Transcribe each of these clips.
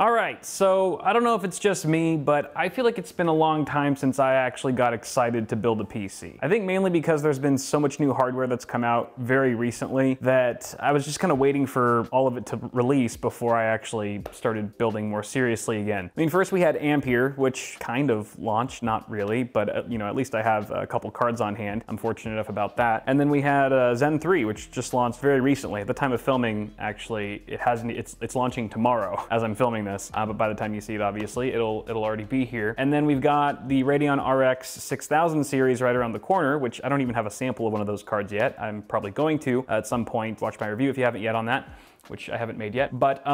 All right, so I don't know if it's just me, but I feel like it's been a long time since I actually got excited to build a PC. I think mainly because there's been so much new hardware that's come out very recently that I was just kind of waiting for all of it to release before I actually started building more seriously again. I mean, first we had Ampere, which kind of launched, not really, but you know, at least I have a couple cards on hand. I'm fortunate enough about that. And then we had Zen 3, which just launched very recently. At the time of filming, actually, it's launching tomorrow as I'm filming this. But by the time you see it, obviously, it'll already be here. And then we've got the Radeon RX 6000 series right around the corner, which I don't even have a sample of one of those cards yet. I'm probably going to at some point. Watch my review if you haven't yet on that, which I haven't made yet, but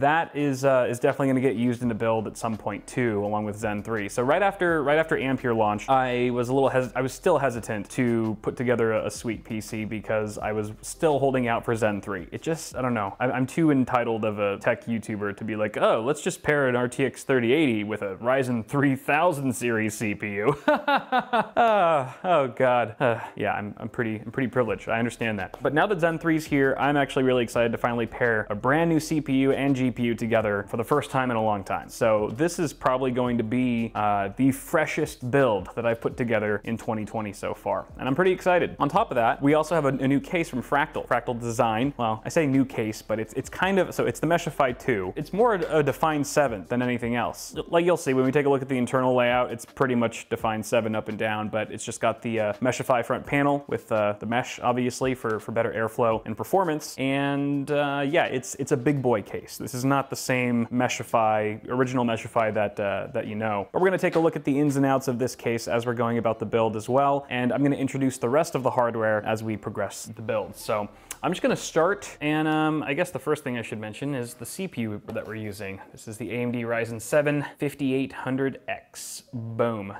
that is definitely gonna get used in the build at some point too, along with Zen 3. So right after Ampere launched, I was still hesitant to put together a sweet PC because I was still holding out for Zen 3. It just, I don't know, I'm too entitled of a tech YouTuber to be like, oh, let's just pair an RTX 3080 with a Ryzen 3000 series CPU. Oh God. Yeah, I'm pretty privileged, I understand that. But now that Zen 3's here, I'm actually really excited to finally pair a brand new CPU and GPU together for the first time in a long time. So this is probably going to be the freshest build that I've put together in 2020 so far. And I'm pretty excited. On top of that, we also have a new case from Fractal Design. Well, I say new case, but it's kind of, so it's the Meshify 2. It's more a Define 7 than anything else. Like you'll see, when we take a look at the internal layout, it's pretty much Define 7 up and down, but it's just got the Meshify front panel with the mesh, obviously, for better airflow and performance. And yeah, it's a big boy case. This is not the same Meshify, original Meshify that you know. But we're gonna take a look at the ins and outs of this case as we're going about the build as well. And I'm gonna introduce the rest of the hardware as we progress the build. So I'm just gonna start, and I guess the first thing I should mention is the CPU that we're using. This is the AMD Ryzen 7 5800X, boom.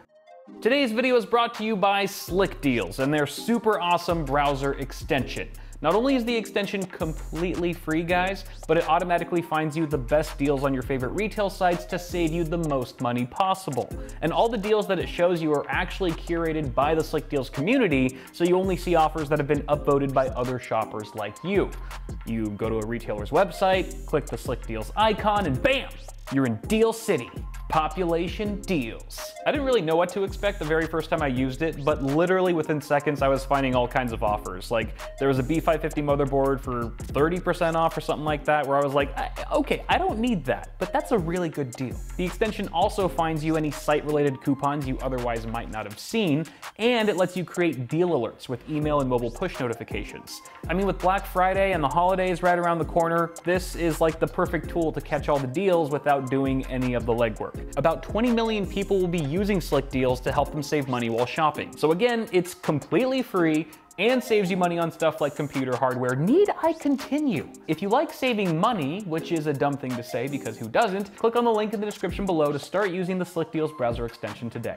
Today's video is brought to you by Slick Deals and their super awesome browser extension. Not only is the extension completely free, guys, but it automatically finds you the best deals on your favorite retail sites to save you the most money possible. And all the deals that it shows you are actually curated by the Slick Deals community, so you only see offers that have been upvoted by other shoppers like you. You go to a retailer's website, click the Slick Deals icon, and bam! You're in Deal City. Population deals. I didn't really know what to expect the very first time I used it, but literally within seconds I was finding all kinds of offers. Like there was a B550 motherboard for 30% off or something like that, where I was like, okay, I don't need that, but that's a really good deal. The extension also finds you any site-related coupons you otherwise might not have seen, and it lets you create deal alerts with email and mobile push notifications. I mean, with Black Friday and the holidays right around the corner, this is like the perfect tool to catch all the deals without doing any of the legwork. About 20 million people will be using Slick Deals to help them save money while shopping. So again, it's completely free and saves you money on stuff like computer hardware. Need I continue? If you like saving money, which is a dumb thing to say because who doesn't, click on the link in the description below to start using the Slick Deals browser extension today.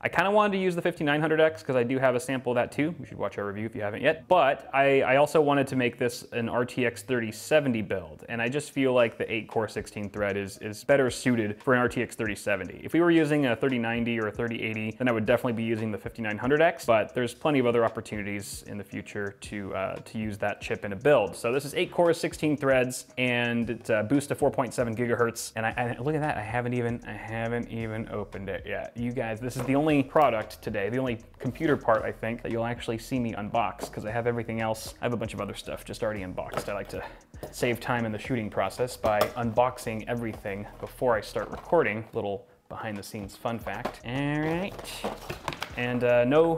I kind of wanted to use the 5900X because I do have a sample of that too. You should watch our review if you haven't yet. But I also wanted to make this an RTX 3070 build, and I just feel like the 8-core 16-thread is better suited for an RTX 3070. If we were using a 3090 or a 3080, then I would definitely be using the 5900X, but there's plenty of other opportunities in the future to use that chip in a build. So this is 8-core 16 threads, and it's a boost to 4.7 gigahertz. And I look at that, I haven't even opened it yet. You guys, this is the only product today, the only computer part, I think, that you'll actually see me unbox, because I have everything else. I have a bunch of other stuff just already unboxed. I like to save time in the shooting process by unboxing everything before I start recording. Little behind the scenes fun fact. All right. And no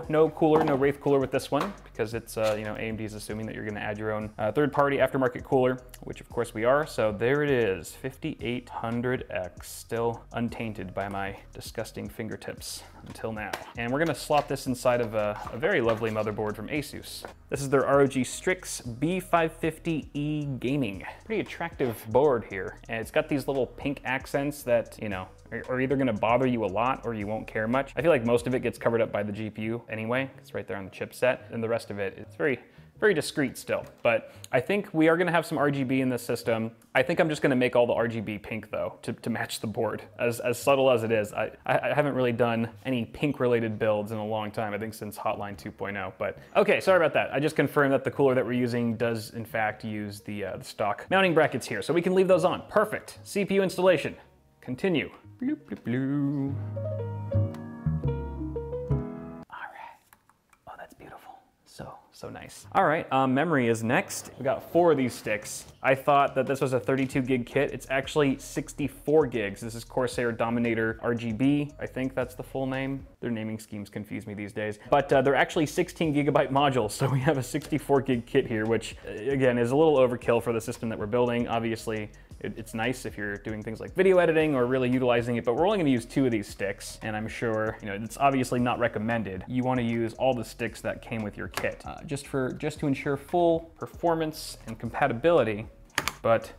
Wraith cooler with this one, because it's, you know, AMD is assuming that you're gonna add your own third-party aftermarket cooler, which of course we are. So there it is, 5800X, still untainted by my disgusting fingertips until now. And we're gonna slot this inside of a very lovely motherboard from ASUS. This is their ROG Strix B550E Gaming. Pretty attractive board here. And it's got these little pink accents that, you know, are either gonna bother you a lot or you won't care much. I feel like most of it gets covered up by the GPU anyway. It's right there on the chipset, and the rest of it, it's very very discreet still, but I think we are gonna have some RGB in this system. I think I'm just gonna make all the RGB pink though, to match the board. As subtle as it is, I haven't really done any pink related builds in a long time, I think since Hotline 2.0, but okay, sorry about that. I just confirmed that the cooler that we're using does in fact use the stock mounting brackets here, so we can leave those on, perfect. CPU installation, continue. Bloop, bloop, bloop. So nice. All right, memory is next. We got 4 of these sticks. I thought that this was a 32 gig kit. It's actually 64 gigs. This is Corsair Dominator RGB. I think that's the full name. Their naming schemes confuse me these days. But they're actually 16 gigabyte modules. So we have a 64 gig kit here, which again is a little overkill for the system that we're building. Obviously, it's nice if you're doing things like video editing or really utilizing it, but we're only gonna use 2 of these sticks, and I'm sure, you know, it's obviously not recommended. You wanna use all the sticks that came with your kit, just to ensure full performance and compatibility, but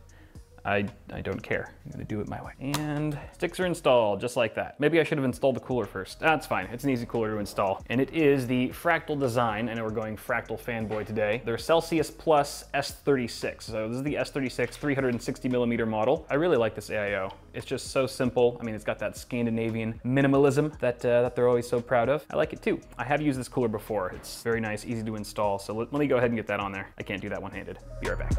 I don't care. I'm gonna do it my way. And sticks are installed, just like that. Maybe I should have installed the cooler first. That's fine, it's an easy cooler to install. And it is the Fractal Design. I know we're going Fractal fanboy today. They're Celsius Plus S36. So this is the S36 360 millimeter model. I really like this AIO. It's just so simple. I mean, it's got that Scandinavian minimalism that, that they're always so proud of. I like it too. I have used this cooler before. It's very nice, easy to install. So let me go ahead and get that on there. I can't do that one-handed. Be right back.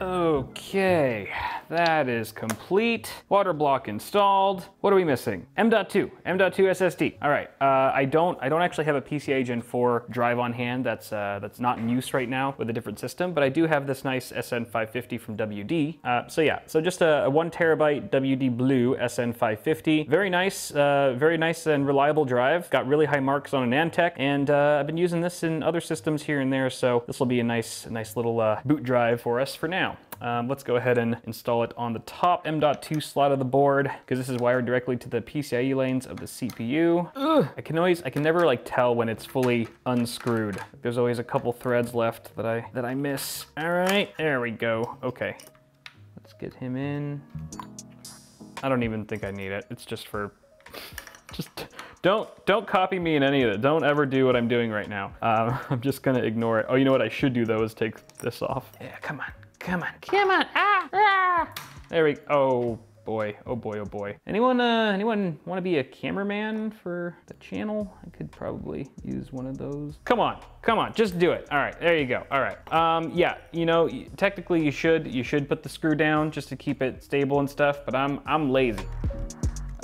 Okay, that is complete. Water block installed. What are we missing? M.2 SSD. All right, I don't actually have a PCIe Gen 4 drive on hand. That's not in use right now with a different system, but I do have this nice SN550 from WD. So just a 1 terabyte WD Blue SN550. Very nice and reliable drive. Got really high marks on an Antec, and I've been using this in other systems here and there. So this will be a nice little boot drive for us for now. Let's go ahead and install it on the top M.2 slot of the board, because this is wired directly to the PCIe lanes of the CPU. Ugh. I can never like tell when it's fully unscrewed. There's always a couple threads left that I miss. All right, there we go. Okay, let's get him in. I don't even think I need it. It's just for, Don't copy me in any of it. Don't ever do what I'm doing right now. I'm just gonna ignore it. Oh, you know what I should do though is take this off. Yeah, come on. Come on, come on, ah, ah. There we go, oh boy, oh boy, oh boy. Anyone wanna be a cameraman for the channel? I could probably use one of those. Come on, just do it. All right, there you go, all right. Yeah, you know, technically you should put the screw down just to keep it stable and stuff, but I'm lazy.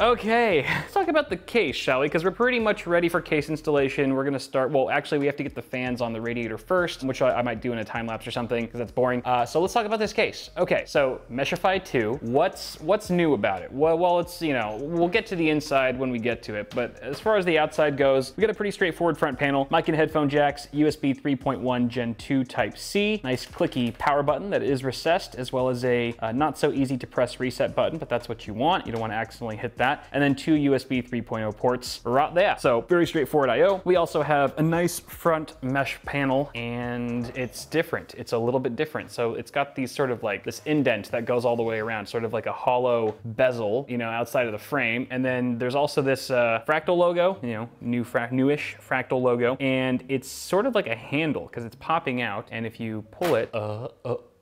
Okay, let's talk about the case, shall we? Because we're pretty much ready for case installation. We're gonna start, well, actually we have to get the fans on the radiator first, which I might do in a time lapse or something, because that's boring. So let's talk about this case. Okay, so Meshify 2, what's new about it? Well, it's, you know, we'll get to the inside when we get to it, but as far as the outside goes, we got a pretty straightforward front panel, mic and headphone jacks, USB 3.1 Gen 2 Type-C, nice clicky power button that is recessed, as well as a not so easy to press reset button, but that's what you want. You don't wanna accidentally hit that. And then 2 USB 3.0 ports right there. So very straightforward IO. We also have a nice front mesh panel, and it's different. It's a little bit different. So it's got these sort of like this indent that goes all the way around, sort of like a hollow bezel, you know, outside of the frame. And then there's also this Fractal logo, you know, newish Fractal logo. And it's sort of like a handle because it's popping out. And if you pull it,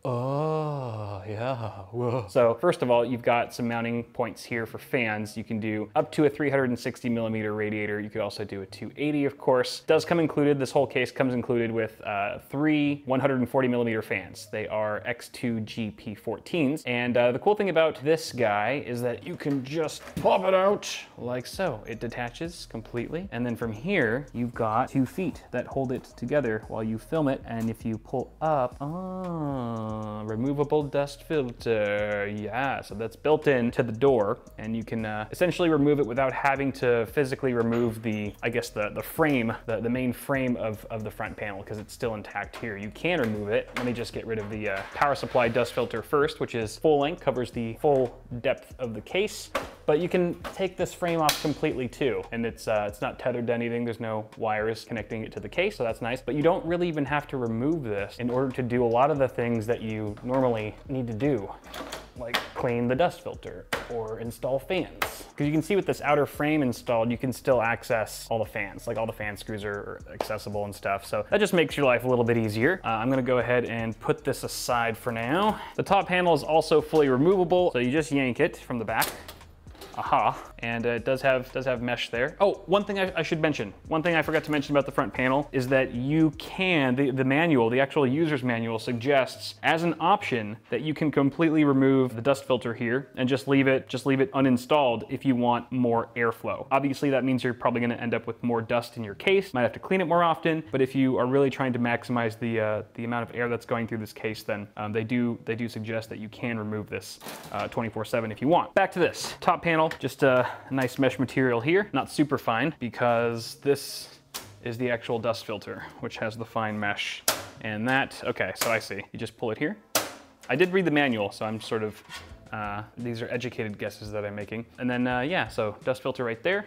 oh, yeah, whoa. So first of all, you've got some mounting points here for fans. You can do up to a 360 millimeter radiator. You could also do a 280, of course. Does come included, this whole case comes included with 3 140 millimeter fans. They are X2 GP14s. And the cool thing about this guy is that you can just pop it out like so. It detaches completely. And then from here, you've got 2 feet that hold it together while you film it. And if you pull up, oh. Removable dust filter, yeah, so that's built in to the door, and you can essentially remove it without having to physically remove the, I guess, the frame, the main frame of the front panel, because it's still intact here. You can remove it. Let me just get rid of the power supply dust filter first, which is full length, covers the full depth of the case. But you can take this frame off completely too, and it's not tethered to anything. There's no wires connecting it to the case, so that's nice. But you don't really even have to remove this in order to do a lot of the things that you normally need to do, like clean the dust filter or install fans. Because you can see with this outer frame installed, you can still access all the fans. Like all the fan screws are accessible and stuff. So that just makes your life a little bit easier. I'm gonna go ahead and put this aside for now. The top panel is also fully removable. So you just yank it from the back. Aha. And it does have mesh there. Oh, one thing I should mention. One thing I forgot to mention about the front panel is that you can, the manual, the actual user's manual suggests as an option that you can completely remove the dust filter here and just leave it uninstalled if you want more airflow. Obviously that means you're probably gonna end up with more dust in your case, might have to clean it more often, but if you are really trying to maximize the amount of air that's going through this case, then they do suggest that you can remove this 24/7 if you want. Back to this, top panel. Just a nice mesh material here, not super fine because this is the actual dust filter, which has the fine mesh. And that, okay, so I see. You just pull it here. I did read the manual, so I'm sort of, these are educated guesses that I'm making. And then, yeah, so dust filter right there.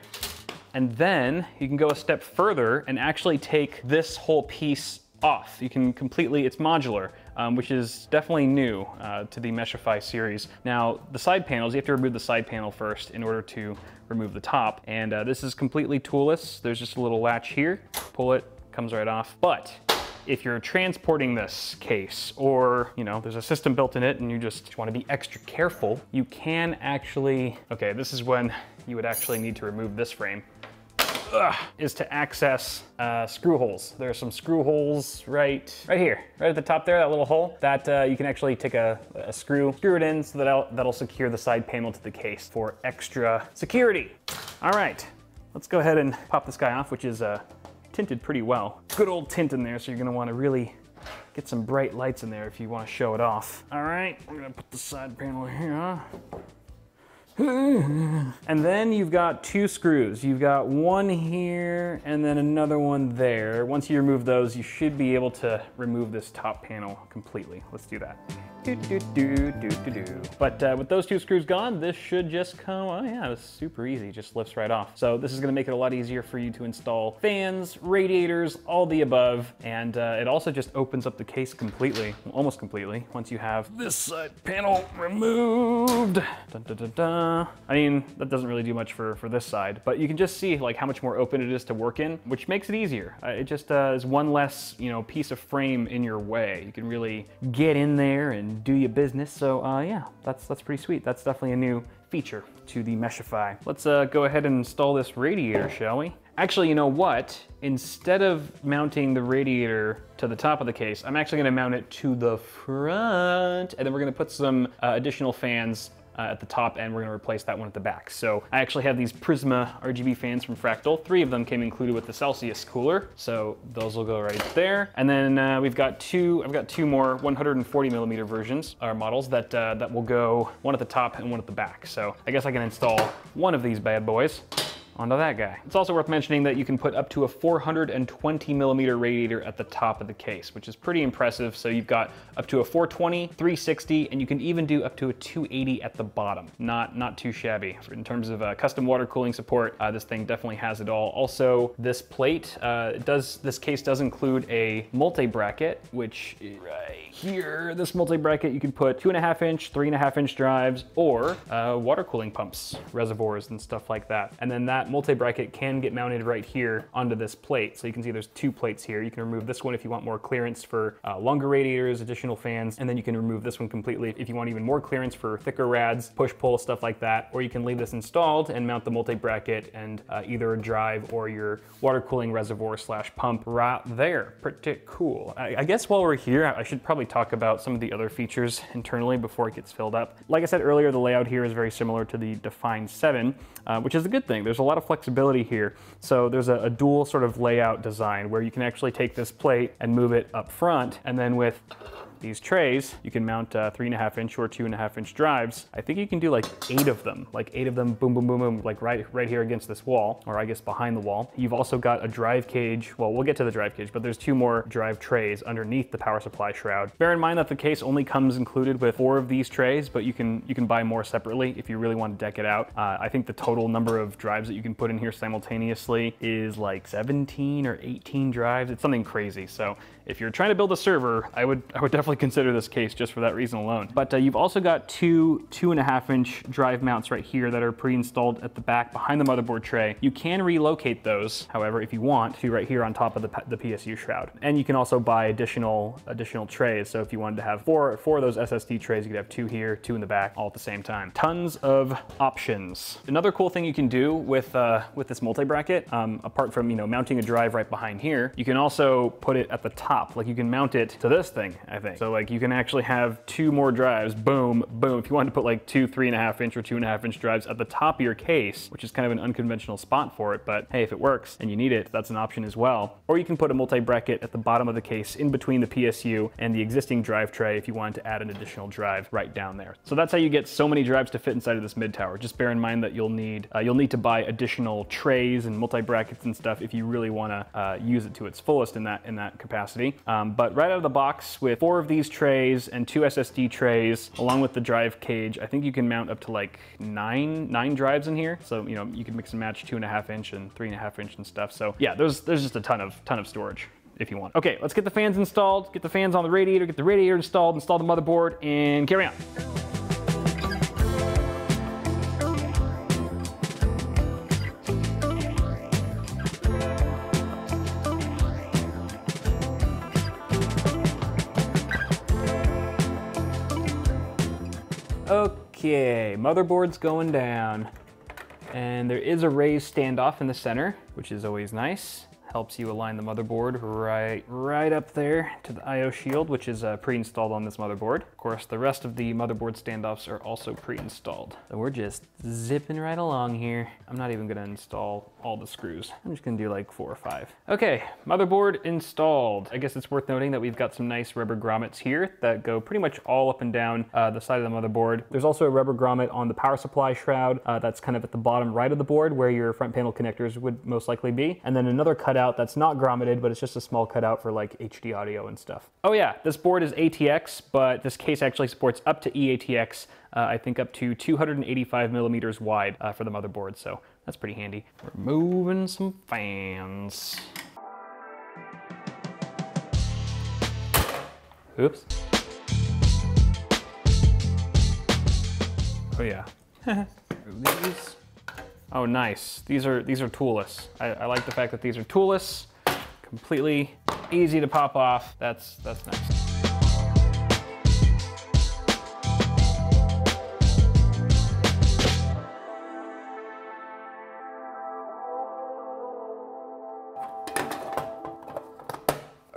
And then you can go a step further and actually take this whole piece off. You can completely, it's modular. Which is definitely new to the Meshify series. Now, the side panels, you have to remove the side panel first in order to remove the top. And this is completely toolless. There's just a little latch here. Pull it, comes right off. But if you're transporting this case or, you know, there's a system built in it and you just want to be extra careful, you can actually, okay, this is when you would actually need to remove this frame. Is to access screw holes. There are some screw holes right here, right at the top there, that little hole, that you can actually take a screw it in so that that'll secure the side panel to the case for extra security. All right, let's go ahead and pop this guy off, which is tinted pretty well. Good old tint in there, so you're gonna wanna really get some bright lights in there if you wanna show it off. All right, we're gonna put the side panel here. And then you've got two screws. You've got one here and then another one there. Once you remove those, you should be able to remove this top panel completely. Let's do that. But with those two screws gone, this should just come, oh yeah, it's super easy, just lifts right off. So this is gonna make it a lot easier for you to install fans, radiators, all the above. And it also just opens up the case completely, almost completely, once you have this side panel removed. Dun, dun, dun, dun. I mean, that doesn't really do much for this side, but you can just see like how much more open it is to work in, which makes it easier. It just is one less, you know, piece of frame in your way. You can really get in there and do your business. So yeah, that's pretty sweet. That's definitely a new feature to the Meshify. Let's go ahead and install this radiator, shall we? Actually, you know what? Instead of mounting the radiator to the top of the case, I'm actually gonna mount it to the front, and then we're gonna put some additional fans at the top, and we're gonna replace that one at the back. So I actually have these Prisma RGB fans from Fractal. 3 of them came included with the Celsius cooler. So those will go right there. And then we've got I've got two more 140 millimeter versions or models that, that will go one at the top and one at the back. So I guess I can install one of these bad boys onto that guy. It's also worth mentioning that you can put up to a 420 millimeter radiator at the top of the case, which is pretty impressive. So you've got up to a 420, 360, and you can even do up to a 280 at the bottom. Not too shabby. In terms of custom water cooling support, this thing definitely has it all. Also, this plate, this case does include a multi-bracket, which right here, this multi-bracket, you can put 2.5 inch, 3.5 inch drives, or water cooling pumps, reservoirs, and stuff like that. And then that multi-bracket can get mounted right here onto this plate. So you can see there's two plates here. You can remove this one if you want more clearance for longer radiators, additional fans, and then you can remove this one completely if you want even more clearance for thicker rads, push-pull, stuff like that. Or you can leave this installed and mount the multi-bracket and either a drive or your water cooling reservoir slash pump right there. Pretty cool. I guess while we're here, I should probably talk about some of the other features internally before it gets filled up. Like I said earlier, the layout here is very similar to the Define 7, which is a good thing. There's a lot of flexibility here. So there's a dual sort of layout design where you can actually take this plate and move it up front, and then with these trays, you can mount 3.5 inch or 2.5 inch drives. I think you can do like 8 of them, boom, boom, boom, boom, like right here against this wall, or I guess behind the wall. You've also got a drive cage. Well, we'll get to the drive cage, but there's 2 more drive trays underneath the power supply shroud. Bear in mind that the case only comes included with 4 of these trays, but you can buy more separately if you really want to deck it out. I think the total number of drives that you can put in here simultaneously is like 17 or 18 drives. It's something crazy. So if you're trying to build a server, I would definitely consider this case just for that reason alone. But you've also got 2.5 inch drive mounts right here that are pre-installed at the back behind the motherboard tray. You can relocate those, however, if you want to, right here on top of the PSU shroud. And you can also buy additional trays. So if you wanted to have four of those SSD trays, you could have 2 here, 2 in the back, all at the same time. Tons of options. Another cool thing you can do with this multi-bracket, apart from mounting a drive right behind here, you can also put it at the top. Like you can mount it to this thing, I think. So like you can actually have 2 more drives, boom, boom. If you wanted to put like 2 3.5 inch or 2.5 inch drives at the top of your case, which is kind of an unconventional spot for it, but hey, if it works and you need it, that's an option as well. Or you can put a multi-bracket at the bottom of the case in between the PSU and the existing drive tray if you wanted to add an additional drive right down there. So that's how you get so many drives to fit inside of this mid tower. Just bear in mind that you'll need to buy additional trays and multi-brackets and stuff if you really want to use it to its fullest in that capacity. But right out of the box with 4 of these trays and 2 SSD trays along with the drive cage, I think you can mount up to like nine drives in here. So you can mix and match 2.5 inch and 3.5 inch and stuff. So yeah, there's just a ton of storage if you want. Okay, let's get the fans installed, get the fans on the radiator, get the radiator installed, install the motherboard, and carry on. Okay, motherboard's going down. And there is a raised standoff in the center, which is always nice. Helps you align the motherboard right up there to the IO shield, which is pre-installed on this motherboard. Of course, the rest of the motherboard standoffs are also pre-installed. So we're just zipping right along here. I'm not even gonna install all the screws. I'm just gonna do like 4 or 5. Okay, motherboard installed. I guess it's worth noting that we've got some nice rubber grommets here that go pretty much all up and down the side of the motherboard. There's also a rubber grommet on the power supply shroud that's kind of at the bottom right of the board where your front panel connectors would most likely be. And then another cutout that's not grommeted, but it's just a small cutout for like HD audio and stuff. Oh yeah, this board is ATX, but this case actually supports up to eATX, I think up to 285 millimeters wide for the motherboard, so that's pretty handy. We're moving some fans. Oops. Oh yeah. These. Oh, nice. These are toolless. I like the fact that these are toolless, completely easy to pop off. That's nice.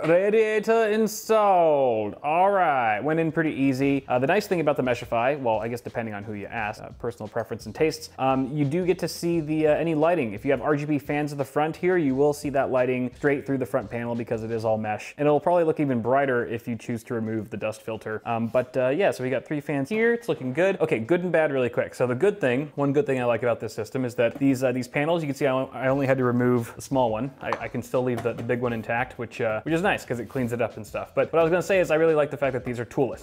Radiator installed. All right, went in pretty easy. The nice thing about the Meshify, well, I guess depending on who you ask, personal preference and tastes, you do get to see the any lighting. If you have RGB fans at the front here, you will see that lighting straight through the front panel because it is all mesh, and it'll probably look even brighter if you choose to remove the dust filter. Yeah, so we got 3 fans here. It's looking good. Okay, good and bad really quick. So the good thing, one good thing I like about this system is that these panels, you can see I only had to remove the small one. I can still leave the big one intact, which is nice, because it cleans it up and stuff. But what I was gonna say is I really like the fact that these are toolless.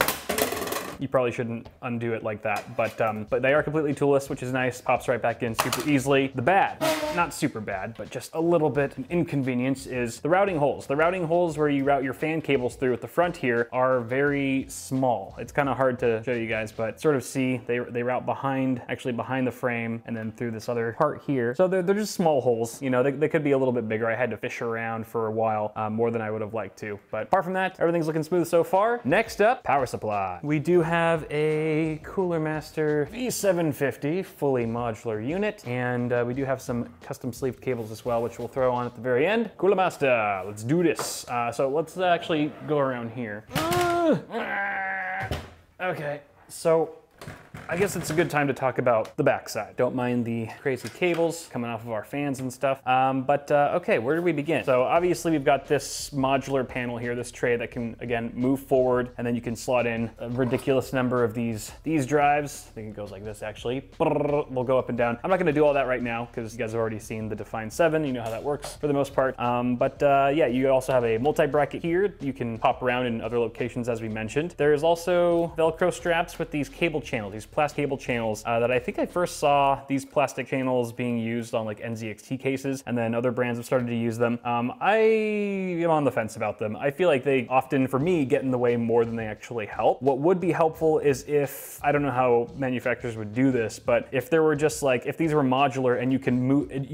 You probably shouldn't undo it like that, but they are completely toolless, which is nice. Pops right back in super easily. The bad, not super bad, but just a little bit an inconvenience, is the routing holes. The routing holes where you route your fan cables through at the front here are very small. It's kind of hard to show you guys, but sort of see they route behind the frame and then through this other part here. So they're just small holes. They could be a little bit bigger. I had to fish around for a while, more than I would have liked to. But apart from that, everything's looking smooth so far. Next up, power supply. We do have a Cooler Master V750 fully modular unit, and we do have some custom sleeved cables as well, which we'll throw on at the very end. Cooler Master, let's do this. So let's actually go around here. Okay, so I guess it's a good time to talk about the backside. Don't mind the crazy cables coming off of our fans and stuff. Okay, where do we begin? So obviously we've got this modular panel here, this tray that can, again, move forward, and then you can slot in a ridiculous number of these drives. I think it goes like this, actually. We'll go up and down. I'm not gonna do all that right now because you guys have already seen the Define 7. You know how that works for the most part. Yeah, you also have a multi-bracket here. You can pop around in other locations as we mentioned. There's also Velcro straps with these cable channels, these plastic cable channels that I think I first saw these plastic channels being used on like NZXT cases, and then other brands have started to use them. I am on the fence about them. I feel like they often, for me, get in the way more than they actually help. What would be helpful is if, I don't know how manufacturers would do this, but if there were just like, if these were modular and you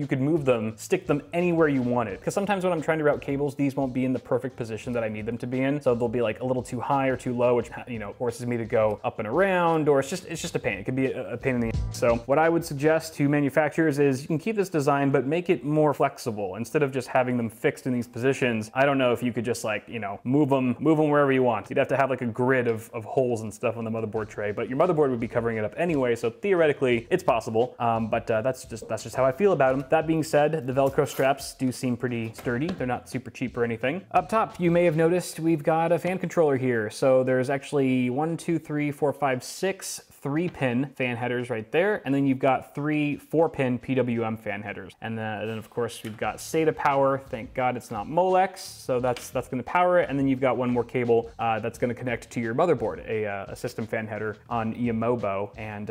could move them, stick them anywhere you wanted. Because sometimes when I'm trying to route cables, these won't be in the perfect position that I need them to be in. So they'll be like a little too high or too low, which, you know, forces me to go up and around, or it's just a pain. It could be a pain in the ass. So what I would suggest to manufacturers is you can keep this design, but make it more flexible. Instead of just having them fixed in these positions, I don't know if you could just like, you know, move them wherever you want. You'd have to have like a grid of holes and stuff on the motherboard tray, but your motherboard would be covering it up anyway. So theoretically it's possible, that's just how I feel about them. That being said, the Velcro straps do seem pretty sturdy. They're not super cheap or anything. Up top, you may have noticed we've got a fan controller here. So there's actually 1, 2, 3, 4, 5, 6 3-pin fan headers right there. And then you've got 3 4-pin PWM fan headers. And then of course we've got SATA power. Thank God it's not Molex. So that's gonna power it. And then you've got one more cable that's gonna connect to your motherboard, a system fan header on Yamobo. And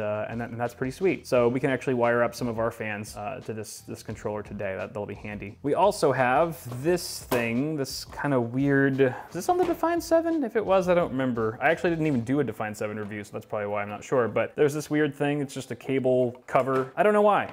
that's pretty sweet. So we can actually wire up some of our fans to this controller today. That'll be handy. We also have this thing, this kind of weird, is this on the Define 7? If it was, I don't remember. I actually didn't even do a Define 7 review, so that's probably why I'm not sure. But there's this weird thing, it's just a cable cover. I don't know why.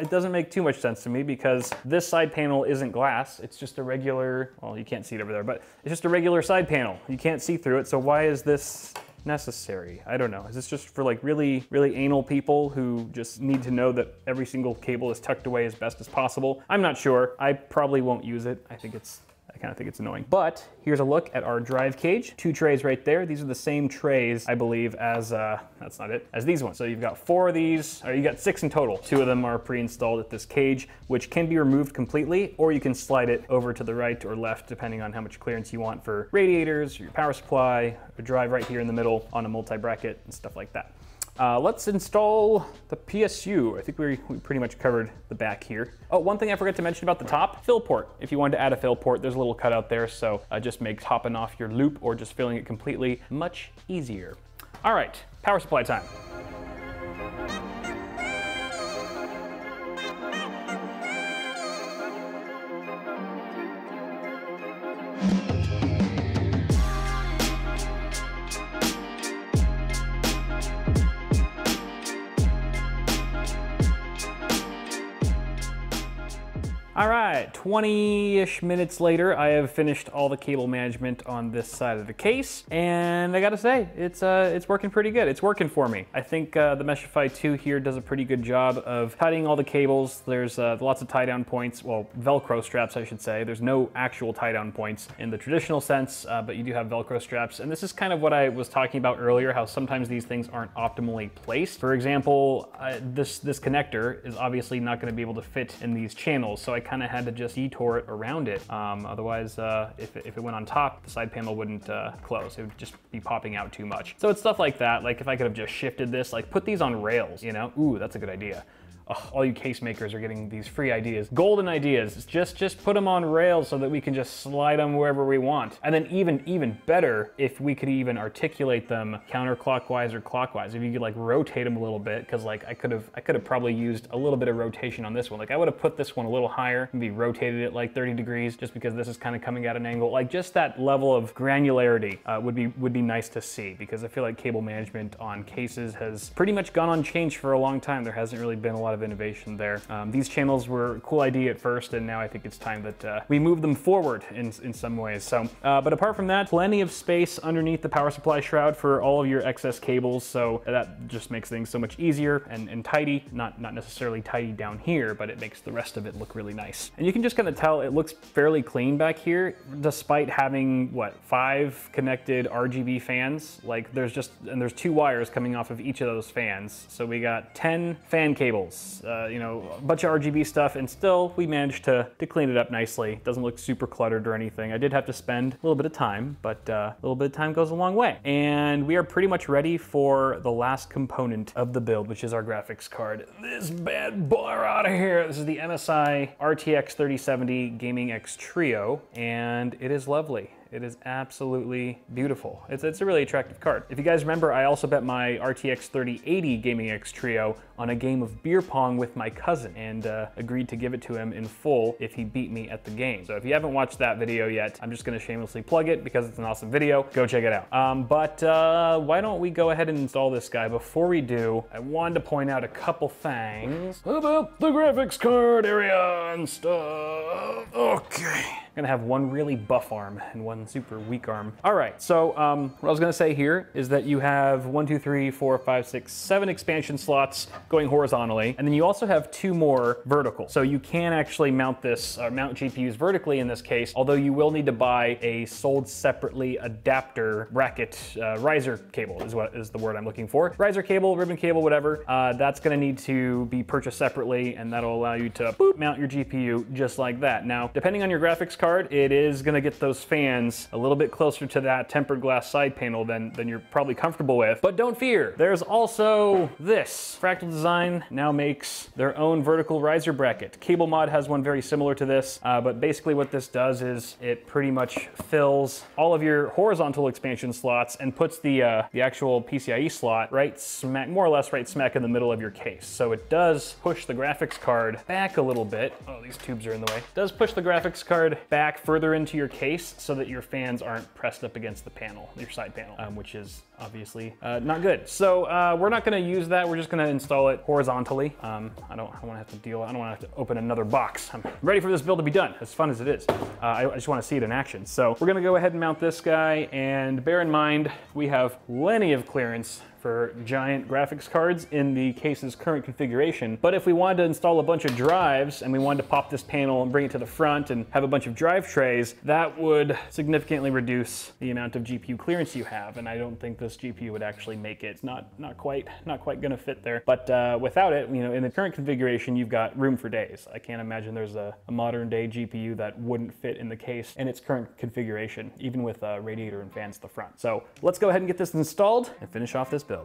It doesn't make too much sense to me because this side panel isn't glass. It's just a regular, well, you can't see it over there, but it's just a regular side panel. You can't see through it, so why is this necessary? I don't know. Is this just for like really, really anal people who just need to know that every single cable is tucked away as best as possible? I'm not sure. I probably won't use it. I kind of think it's annoying. But here's a look at our drive cage. 2 trays right there. These are the same trays, I believe, as, that's not it, as these ones. So you've got 4 of these, or you got 6 in total. 2 of them are pre-installed at this cage, which can be removed completely, or you can slide it over to the right or left, depending on how much clearance you want for radiators, or your power supply, a drive right here in the middle on a multi-bracket and stuff like that. Let's install the PSU. I think we pretty much covered the back here. Oh, one thing I forgot to mention about the top, fill port. If you wanted to add a fill port, there's a little cutout there, so just makes hopping off your loop or just filling it completely much easier. All right, power supply time. All right, 20-ish minutes later, I have finished all the cable management on this side of the case, and I gotta say, it's working pretty good. It's working for me. I think the Meshify 2 here does a pretty good job of cutting all the cables. There's lots of tie-down points, well, Velcro straps, I should say. There's no actual tie-down points in the traditional sense, but you do have Velcro straps, and this is kind of what I was talking about earlier, how sometimes these things aren't optimally placed. For example, this connector is obviously not gonna be able to fit in these channels, so I kind of had to just detour it around it. Otherwise, if it went on top, the side panel wouldn't close. It would just be popping out too much. So it's stuff like that. Like if I could have just shifted this, like put these on rails, you know? Ooh, that's a good idea. Oh, all you case makers are getting these free ideas. Golden ideas, just put them on rails so that we can just slide them wherever we want. And then even better, if we could even articulate them counterclockwise or clockwise, if you could like rotate them a little bit, cause like I could have probably used a little bit of rotation on this one. Like I would have put this one a little higher, maybe rotated it like 30 degrees just because this is kind of coming at an angle. Like just that level of granularity would be nice to see, because I feel like cable management on cases has pretty much gone unchanged for a long time. There hasn't really been a lot of of innovation there. These channels were a cool idea at first, and now I think it's time that we move them forward in some ways. So, but apart from that, plenty of space underneath the power supply shroud for all of your excess cables, so that just makes things so much easier and tidy. Not necessarily tidy down here, but it makes the rest of it look really nice. And you can just kind of tell it looks fairly clean back here, despite having, what, 5 connected RGB fans? Like, there's 2 wires coming off of each of those fans. So we got 10 fan cables, you know, a bunch of RGB stuff, and still we managed to clean it up nicely. It doesn't look super cluttered or anything. I did have to spend a little bit of time, but a little bit of time goes a long way. And we are pretty much ready for the last component of the build, which is our graphics card. This bad boy out of here. This is the MSI RTX 3070 Gaming X Trio, and it is lovely. It is absolutely beautiful. It's a really attractive card. If you guys remember, I also bet my RTX 3080 Gaming X Trio on a game of beer pong with my cousin, and agreed to give it to him in full if he beat me at the game. So if you haven't watched that video yet, I'm just gonna shamelessly plug it because it's an awesome video. Go check it out. Why don't we go ahead and install this guy? Before we do, I wanted to point out a couple things about the graphics card area and stuff. Okay. I'm gonna have one really buff arm and one super weak arm. All right, so what I was gonna say here is that you have 1, 2, 3, 4, 5, 6, 7 expansion slots going horizontally, and then you also have 2 more vertical. So you can actually mount this, mount GPUs vertically in this case, although you will need to buy a sold separately adapter bracket riser cable is the word I'm looking for. Riser cable, ribbon cable, whatever. That's gonna need to be purchased separately, and that'll allow you to boop, mount your GPU just like that. Now, depending on your graphics card, it is gonna get those fans a little bit closer to that tempered glass side panel than you're probably comfortable with, but don't fear. There's also this. Fractal Design now makes their own vertical riser bracket. CableMod has one very similar to this, but basically what this does is it pretty much fills all of your horizontal expansion slots and puts the actual PCIe slot right smack, more or less right smack in the middle of your case. So it does push the graphics card back a little bit. Oh, these tubes are in the way. It does push the graphics card back further into your case so that your fans aren't pressed up against the panel, your side panel, which is obviously not good. So we're not gonna use that. We're just gonna install it horizontally. I don't wanna have to deal, I don't wanna have to open another box. I'm ready for this build to be done, as fun as it is. I just wanna see it in action. So we're gonna go ahead and mount this guy, and bear in mind, we have plenty of clearance for giant graphics cards in the case's current configuration. But if we wanted to install a bunch of drives and we wanted to pop this panel and bring it to the front and have a bunch of drive trays, that would significantly reduce the amount of GPU clearance you have. And I don't think this GPU would actually make it. It's not quite gonna fit there. But without it, you know, in the current configuration, you've got room for days. I can't imagine there's a modern day GPU that wouldn't fit in the case in its current configuration, even with a radiator and fans at the front. So let's go ahead and get this installed and finish off this build.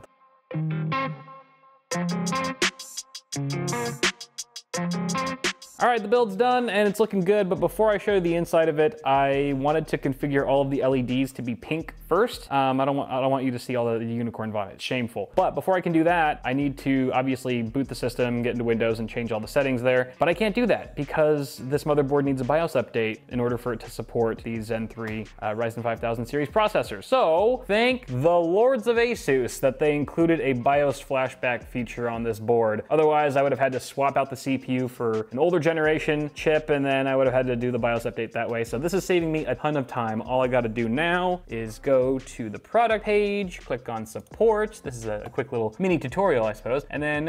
All right, the build's done and it's looking good, but before I show you the inside of it, I wanted to configure all of the LEDs to be pink first. I don't want you to see all the unicorn vibes, shameful. But before I can do that, I need to obviously boot the system, get into Windows and change all the settings there, but I can't do that because this motherboard needs a BIOS update in order for it to support the Zen 3 Ryzen 5000 series processors. So thank the lords of ASUS that they included a BIOS flashback feature on this board. Otherwise, I would have had to swap out the CPU for an older generation chip, and then I would have had to do the BIOS update that way. So this is saving me a ton of time. All I gotta do now is go to the product page, click on support. This is a quick little mini tutorial, I suppose. And then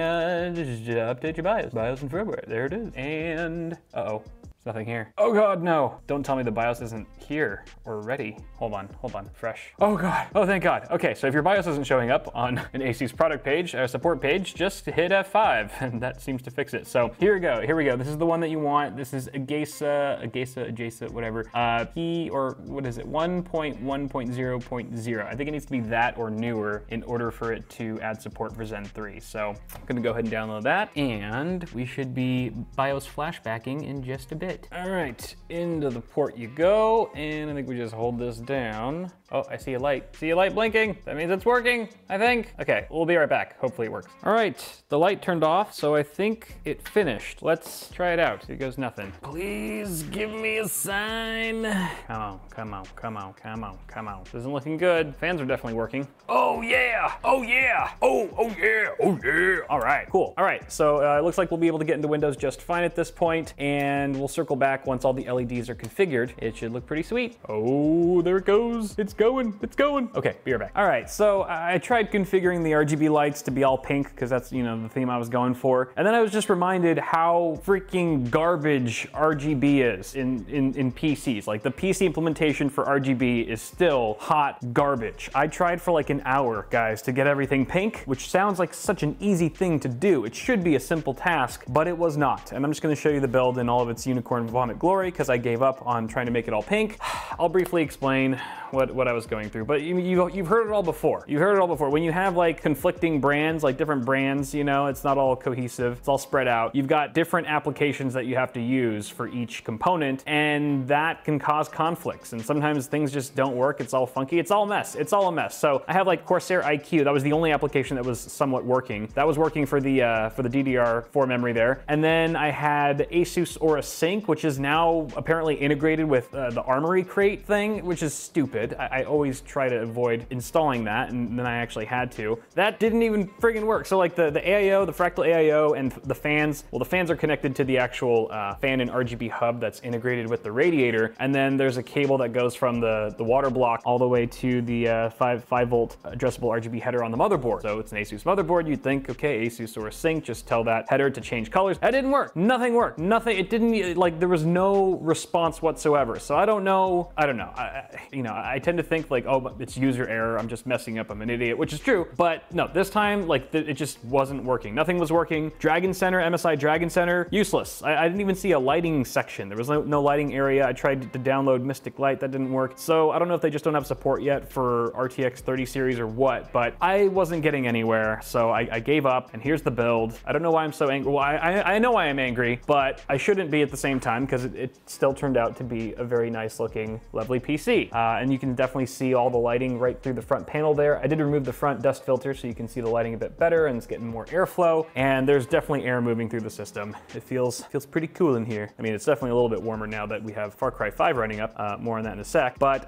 just update your BIOS, BIOS and firmware, there it is. And, uh-oh. Nothing here. Oh God, no. Don't tell me the BIOS isn't here or ready. Hold on, fresh. Oh God, oh thank God. Okay, so if your BIOS isn't showing up on an ASUS product page, or support page, just hit F5 and that seems to fix it. So here we go. This is the one that you want. This is Agesa, whatever. P, or what is it? 1.1.0.0. I think it needs to be that or newer in order for it to add support for Zen 3. So I'm gonna go ahead and download that, and we should be BIOS flashbacking in just a bit. good. All right, into the port you go, and I think we just hold this down. Oh, I see a light. See a light blinking. That means it's working, I think. Okay, we'll be right back. Hopefully it works. All right, the light turned off, so I think it finished. Let's try it out. Here goes nothing. Please give me a sign. Come on, come on, come on, come on, come on. This isn't looking good. Fans are definitely working. Oh yeah, oh yeah, oh, oh yeah, oh yeah. All right, cool. All right, so it looks like we'll be able to get into Windows just fine at this point, and we'll circle back once all the LEDs are configured. It should look pretty sweet. Oh, there it goes. It's going, it's going. Okay, be right back. All right, so I tried configuring the RGB lights to be all pink because that's, you know, the theme I was going for. And then I was just reminded how freaking garbage RGB is in PCs. Like the PC implementation for RGB is still hot garbage. I tried for like an hour, guys, to get everything pink, which sounds like such an easy thing to do. It should be a simple task, but it was not. And I'm just gonna show you the build in all of its unicorn vomit glory because I gave up on trying to make it all pink. I'll briefly explain what I was going through, but you've heard it all before. You've heard it all before. When you have like conflicting brands, like different brands, you know, it's not all cohesive, it's all spread out. You've got different applications that you have to use for each component, and that can cause conflicts. And sometimes things just don't work. It's all funky, it's all a mess, it's all a mess. So I have like Corsair IQ. That was the only application that was somewhat working. That was working for the DDR4 memory there. And then I had ASUS Aura Sync, which is now apparently integrated with the Armory Crate thing, which is stupid. I always try to avoid installing that, and then I actually had to. That didn't even friggin' work. So like the AIO, the Fractal AIO, and the fans, well, the fans are connected to the actual fan and RGB hub that's integrated with the radiator, and then there's a cable that goes from the water block all the way to the 5 volt addressable RGB header on the motherboard. So it's an ASUS motherboard. You'd think, okay, ASUS Aura Sync, just tell that header to change colors. That didn't work. Nothing worked. Nothing. It didn't, like, there was no response whatsoever. So I don't know. I don't know. You know, I tend to think like, oh, it's user error. I'm just messing up. I'm an idiot, which is true. But no, this time, like, it just wasn't working. Nothing was working. Dragon Center, MSI Dragon Center, useless. I didn't even see a lighting section. There was no lighting area. I tried to download Mystic Light. That didn't work. So I don't know if they just don't have support yet for RTX 30 series or what, but I wasn't getting anywhere. So I gave up, and here's the build. I don't know why I'm so angry. Well, I know why I'm angry, but I shouldn't be at the same time because it still turned out to be a very nice looking, lovely PC. And you can definitely see all the lighting right through the front panel there. I did remove the front dust filter so you can see the lighting a bit better, and it's getting more airflow, and there's definitely air moving through the system. It feels pretty cool in here. I mean, it's definitely a little bit warmer now that we have Far Cry 5 running up, more on that in a sec. But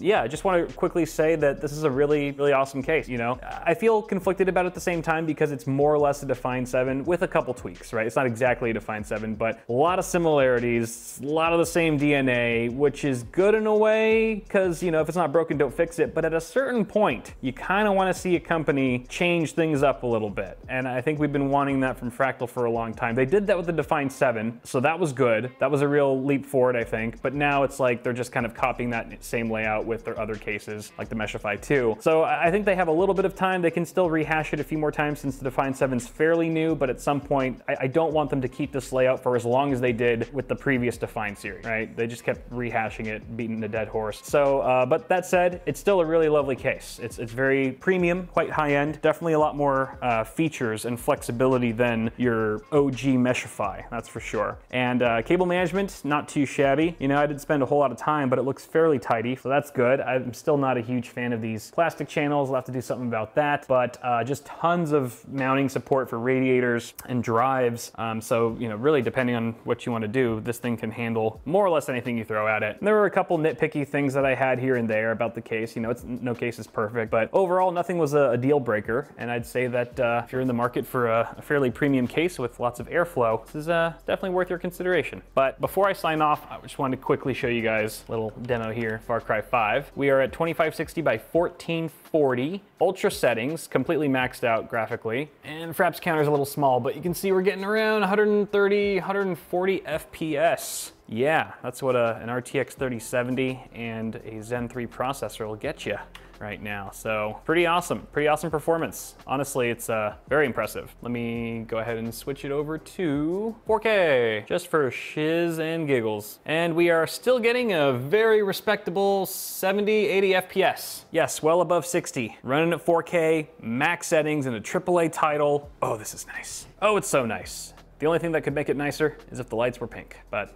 yeah, I just want to quickly say that this is a really, really awesome case, you know? I feel conflicted about it at the same time because it's more or less a Define 7 with a couple tweaks, right? It's not exactly a Define 7, but a lot of similarities, a lot of the same DNA, which is good in a way, because, you know, if it's not broken, don't fix it. But at a certain point, you kind of want to see a company change things up a little bit. And I think we've been wanting that from Fractal for a long time. They did that with the Define 7, so that was good. That was a real leap forward, I think. But now it's like they're just kind of copying that same layout with their other cases, like the Meshify 2. So I think they have a little bit of time. They can still rehash it a few more times since the Define 7's fairly new, but at some point, I don't want them to keep this layout for as long as they did with the previous Define series, right? They just kept rehashing it, beating the dead horse. So, but that said, it's still a really lovely case. It's very premium, quite high end, definitely a lot more features and flexibility than your OG Meshify, that's for sure. And cable management, not too shabby. You know, I didn't spend a whole lot of time, but it looks fairly tidy, so that's good. I'm still not a huge fan of these plastic channels. I'll have to do something about that, but just tons of mounting support for radiators and drives. So, you know, really depending on what you want to do, this thing can handle more or less anything you throw at it. And there were a couple nitpicky things that I had here and there about the case. You know, no case is perfect, but overall nothing was a deal breaker. And I'd say that if you're in the market for a fairly premium case with lots of airflow, this is definitely worth your consideration. But before I sign off, I just wanted to quickly show you guys a little demo here, Far Cry 5. We are at 2560 by 1440, ultra settings, completely maxed out graphically. And Fraps counter's a little small, but you can see we're getting around 130, 140 FPS. Yeah, that's what an RTX 3070 and a Zen 3 processor will get you right now. So pretty awesome performance. Honestly, it's very impressive. Let me go ahead and switch it over to 4K, just for shiz and giggles. And we are still getting a very respectable 70, 80 FPS. Yes, well above 60. Running at 4K, max settings, and a AAA title. Oh, this is nice. Oh, it's so nice. The only thing that could make it nicer is if the lights were pink, but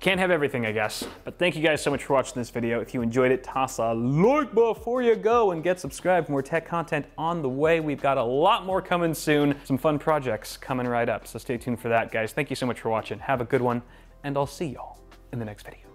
Can't have everything, I guess. But thank you guys so much for watching this video. If you enjoyed it, toss a like before you go and get subscribed. More tech content on the way. We've got a lot more coming soon. Some fun projects coming right up, so stay tuned for that, guys. Thank you so much for watching. Have a good one, and I'll see y'all in the next video.